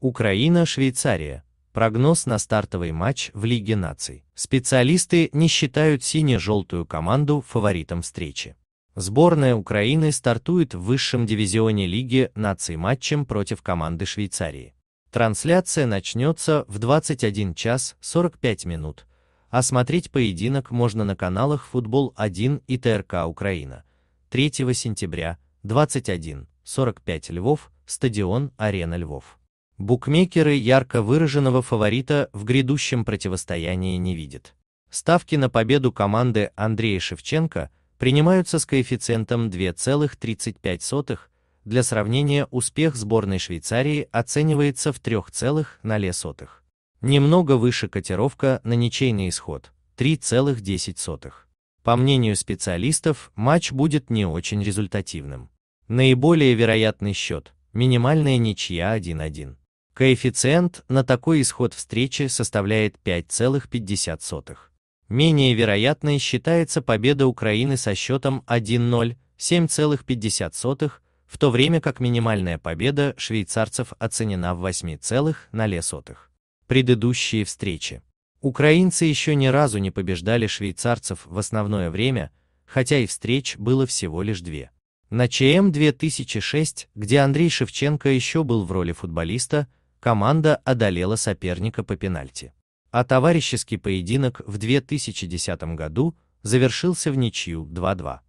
Украина-Швейцария. Прогноз на стартовый матч в Лиге наций. Специалисты не считают сине-желтую команду фаворитом встречи. Сборная Украины стартует в высшем дивизионе Лиги наций матчем против команды Швейцарии. Трансляция начнется в 21 час 45 минут, а смотреть поединок можно на каналах Футбол 1 и ТРК Украина. 3 сентября, 21:45 Львов, стадион Арена Львов. Букмекеры ярко выраженного фаворита в грядущем противостоянии не видят. Ставки на победу команды Андрея Шевченко принимаются с коэффициентом 2,35. Для сравнения, успех сборной Швейцарии оценивается в 3,0. Немного выше котировка на ничейный исход – 3,10. По мнению специалистов, матч будет не очень результативным. Наиболее вероятный счет – минимальная ничья 1-1. Коэффициент на такой исход встречи составляет 5,50. Менее вероятной считается победа Украины со счетом 1-0 – 7,50, в то время как минимальная победа швейцарцев оценена в 8,0. Предыдущие встречи. Украинцы еще ни разу не побеждали швейцарцев в основное время, хотя и встреч было всего лишь 2. На ЧМ 2006, где Андрей Шевченко еще был в роли футболиста, команда одолела соперника по пенальти. А товарищеский поединок в 2010 году завершился в ничью 2-2.